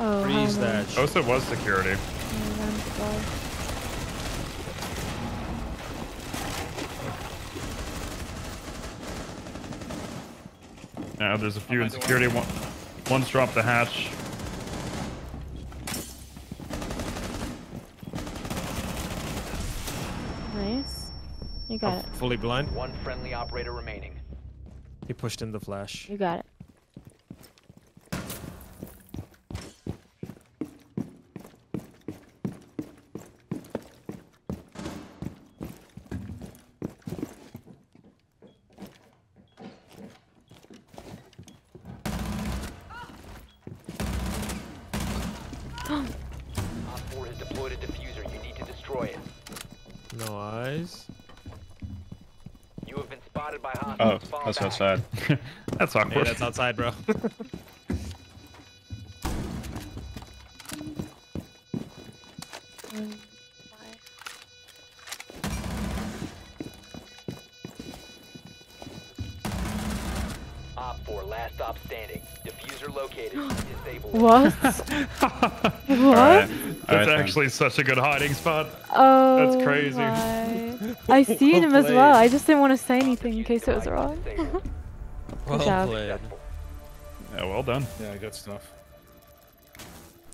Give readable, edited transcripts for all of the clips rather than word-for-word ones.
Oh, freeze that. Osa was security. Now there's a few in security. One's dropped the hatch. Nice. You got it. Fully blind. One friendly operator remaining. He pushed in the flash. You got it. That's outside. That's awkward. Yeah, that's outside, bro. Op 4, last op standing. Diffuser located. Disabled. What? What? Right. That's actually such a good hiding spot. Oh, that's crazy. I seen him as well. I just didn't want to say anything in case it was wrong. Well played. Yeah, well done. Yeah, good stuff.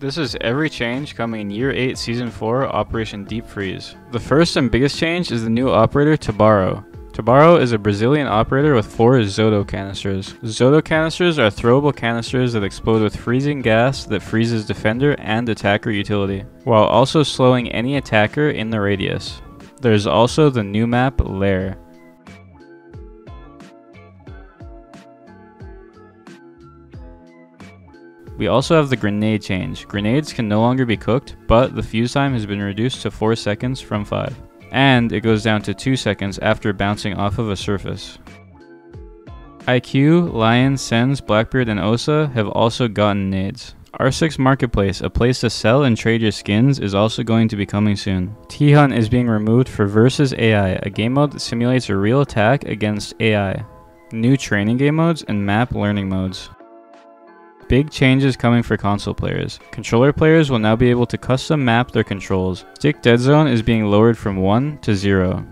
This is every change coming in Year 8, Season 4, Operation Deep Freeze. The first and biggest change is the new operator, Tabarro. Tabarro is a Brazilian operator with 4 Zoto canisters. Zoto canisters are throwable canisters that explode with freezing gas that freezes defender and attacker utility, while also slowing any attacker in the radius. There's also the new map, Lair. We also have the grenade change. Grenades can no longer be cooked, but the fuse time has been reduced to 4 seconds from 5. And it goes down to 2 seconds after bouncing off of a surface. IQ, Lion, Sens, Blackbeard, and Osa have also gotten nades. R6 Marketplace, a place to sell and trade your skins, is also going to be coming soon. T-Hunt is being removed for Versus AI, a game mode that simulates a real attack against AI. New training game modes and map learning modes. Big changes coming for console players. Controller players will now be able to custom map their controls. Stick dead zone is being lowered from 1 to 0.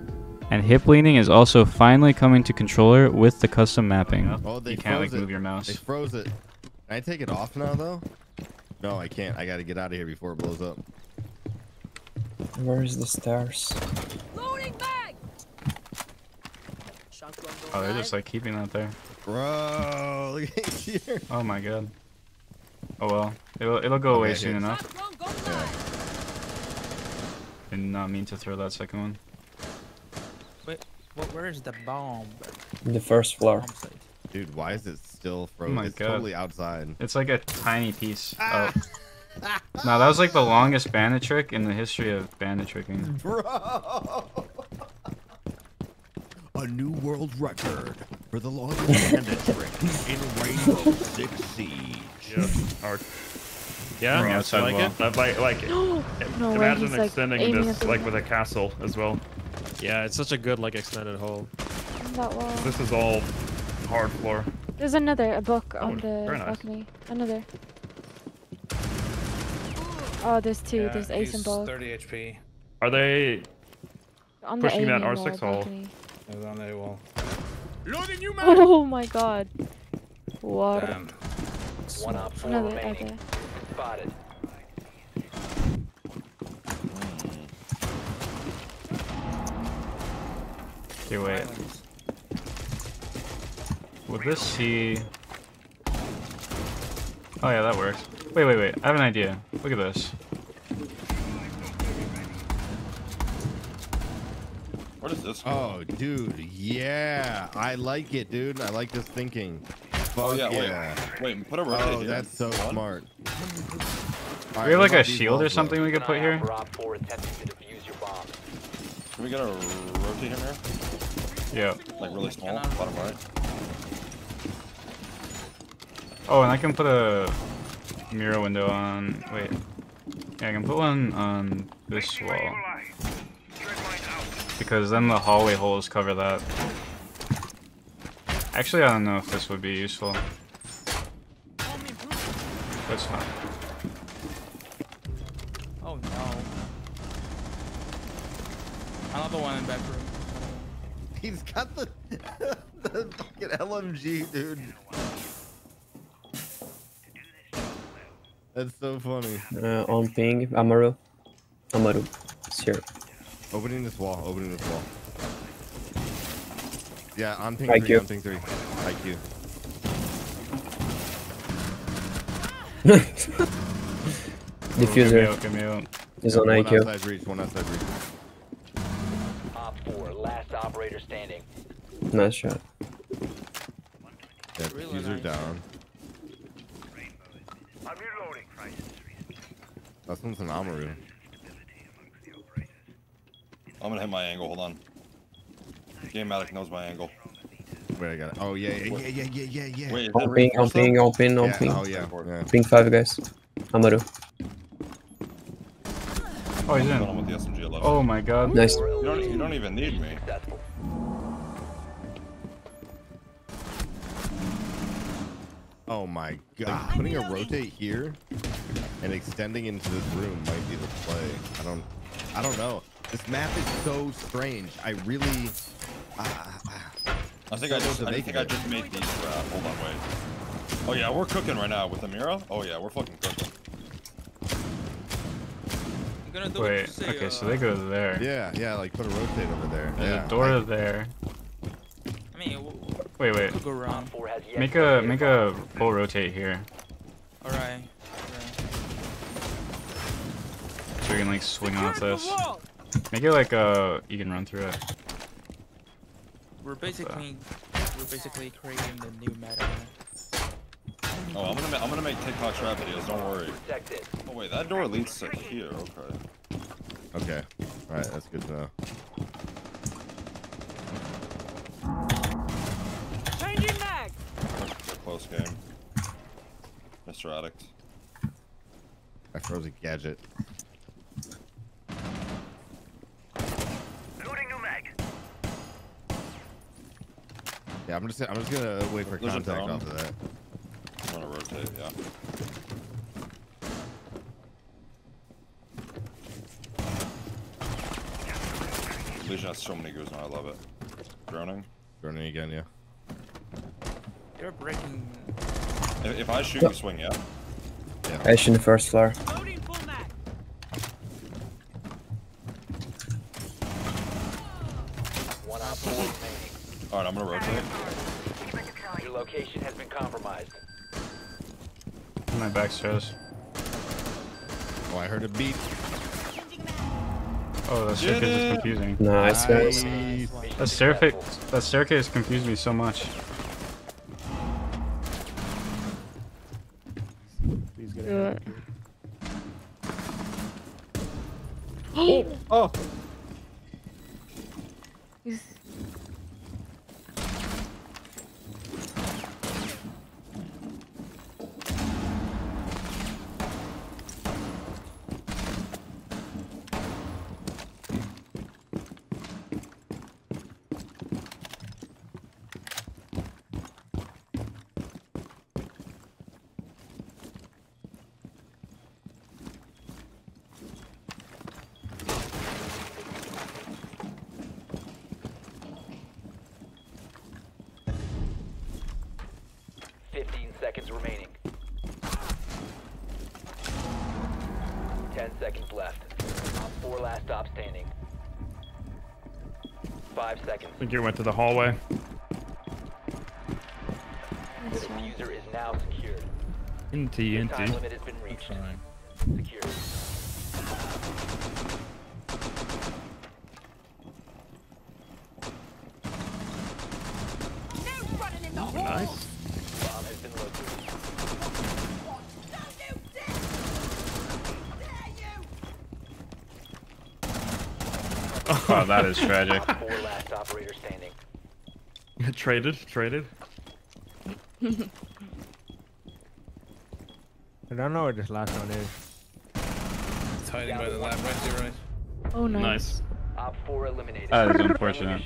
And hip leaning is also finally coming to controller with the custom mapping. Oh, you can't like move your mouse. They froze it. Can I take it off now though? No, I can't. I gotta get out of here before it blows up. Where is the stairs? Loading bag! Oh, they're just like keeping that there. Bro, look at here. Oh my god. Oh well. It'll go away soon enough. Yeah. Did not mean to throw that second one. Wait, where is the bomb? The first floor. Dude, why is it still frozen? Oh my God. Totally outside. It's like a tiny piece. Ah. Oh. No, that was like the longest bandit trick in the history of bandit tricking. Bro! A new world record for the longest bandit trick in Rainbow Six Siege. Yeah, I like it. Imagine like extending this like with a castle as well. Yeah, it's such a good like extended hold. This is all hard floor. There's another book on the balcony. Nice. Another. Oh, there's 2. Yeah, there's ace and both. 30 HP. Are they on pushing that R6 hole? They're on the wall. Oh my god. What? One up, another. Okay. Spotted. Okay, wait. Would this see... Oh yeah, that works. Wait. I have an idea. Look at this. What is this? Oh, dude. Yeah. I like it, dude. I like this thinking. Oh, yeah. Wait, put a rocket in. Oh, that's so smart. Do we have like a shield or something we could put here? Can we get a rotator here? Yeah. Like really small, bottom right. Oh, and I can put a mirror window on. Wait. Yeah, I can put one on this wall. Because then the hallway holes cover that. Actually, I don't know if this would be useful. That's fine. Oh no. Another one in bedroom. He's got the, the fucking LMG, dude. That's so funny. On ping, Amaru. Amaru. It's here. Opening this wall, opening this wall. Yeah, on ping IQ. 3, on ping 3. IQ. Diffuser. Come out. He's on IQ. One outside reach, one outside reach. Op 4, last operator standing. Nice shot. Yeah, really diffuser nice. Down. I'm reloading. That one's an Amaru. I'm gonna hit my angle, hold on. Game Malik knows my angle. Wait, I got it. Oh, yeah. Wait, on ping. Oh, yeah. Ping 5, guys. Amaru. Oh, he's in. With the SMG 11. Oh my god. Nice. You don't even need me. Oh my god. Like, putting a rotate here and extending into this room might be the play. I don't know. This map is so strange. I really. I think I just made these. Hold on, wait. Oh yeah, we're cooking right now with Amira. Oh yeah, we're fucking cooking. Wait. Say, okay, so they go there. Yeah. Like put a rotate over there. Yeah. There's a door there. I mean. Wait. Make a full rotate here. Alright. So you can like swing off this. Make it like you can run through it. We're basically creating the new meta. Oh, I'm gonna make TikTok trap videos. Don't worry. Oh wait, that door leads to here. Okay. All right, that's good to know. Changing mag. Close game. Mr. Addict. I froze a gadget. Yeah, I'm just gonna wait for contact off of that. I'm gonna rotate, yeah. Legion has so many goos now, I love it. Droning again, yeah. You're breaking. If I shoot, you swing, yeah? Yeah. I shoot the first floor. Alright, I'm gonna rotate. Your location has been compromised. My back shows. Oh, I heard a beat. Oh, that staircase is confusing. Nice, guys. That staircase confused me so much. Please get out of here. Oh! Remaining. 10 seconds left. Top 4 last stop standing. 5 seconds. I think you went to the hallway. The diffuser is now secured. The time limit has been reached. Secured. No running in the hall. Nice. Oh, that is tragic. Last operator standing. Traded. I don't know where this last one is. It's hiding by the lab, right there, right? Oh, nice. Op 4 eliminated. That is unfortunate.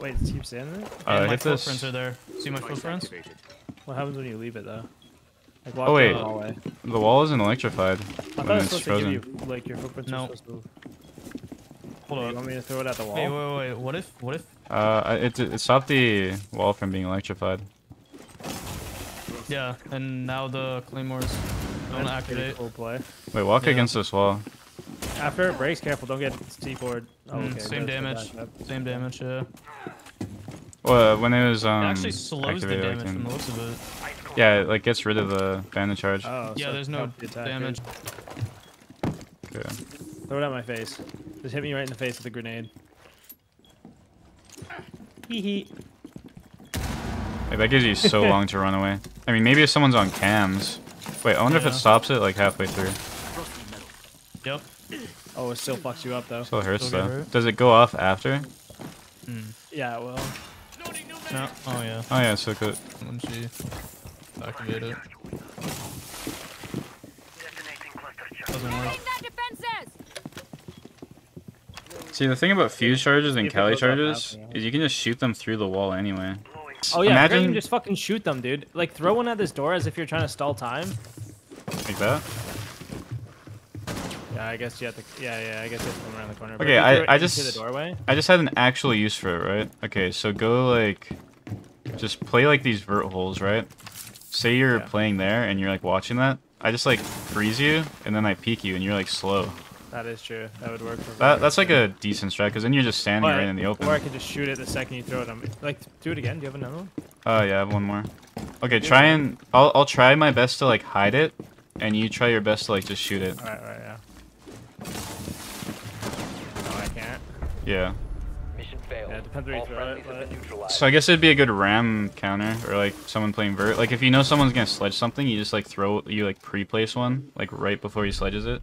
Wait, it keeps standing there? My footprints are there. See my footprints? What happens when you leave it, though? Like, walk down the hallway. The wall isn't electrified. I thought it was supposed to give you, like, your footprints are supposed to... Hold on. You want me to throw it at the wall? Hey, wait, what if? It stopped the wall from being electrified. Yeah, and now the claymores don't activate. Cool play. Wait, walk against this wall. After it breaks, careful, don't get T-board. Oh, okay. Same damage. Same damage, yeah. Well, when it was, it actually slows the damage from the looks of it. Yeah, it, like, gets rid of the bandit charge. Oh, yeah, so there's no damage. Okay. Throw it at my face. Just hit me right in the face with a grenade. Hee-hee. Like, that gives you so long to run away. I mean, maybe if someone's on cams. Wait, I wonder if it stops it, like, halfway through. Yep. Oh, it still fucks you up, though. Still hurts, though. Does it go off after? Mm. Yeah, it will. No. Oh, yeah. Oh, yeah, so good. Once you activate it. See, the thing about fuse charges and Cali charges is you can just shoot them through the wall anyway. Oh, yeah, imagine... you can just fucking shoot them, dude. Like, throw one at this door as if you're trying to stall time. Like that? Yeah, I guess you have to... Yeah, I guess you have to come around the corner. Okay, I just... the doorway? I just had an actual use for it, right? Okay, so go, like... Just play, like, these vert holes, right? Say you're playing there and you're, like, watching that. I just, like, freeze you, and then I peek you, and you're, like, slow. That is true. That would work for that. That's like a decent strat, because then you're just standing right in the open. Or I could just shoot it the second you throw it on me. Like, do it again. Do you have another one? Yeah, I have one more. Okay, try and... I'll try my best to, like, hide it, and you try your best to, like, just shoot it. All right, yeah. No, I can't. Yeah. Mission failed. Yeah, depends where you throw it, but... So I guess it'd be a good ram counter, or, like, someone playing vert. Like, if you know someone's gonna sledge something, you just, like, throw... You, like, pre-place one, like, right before he sledges it.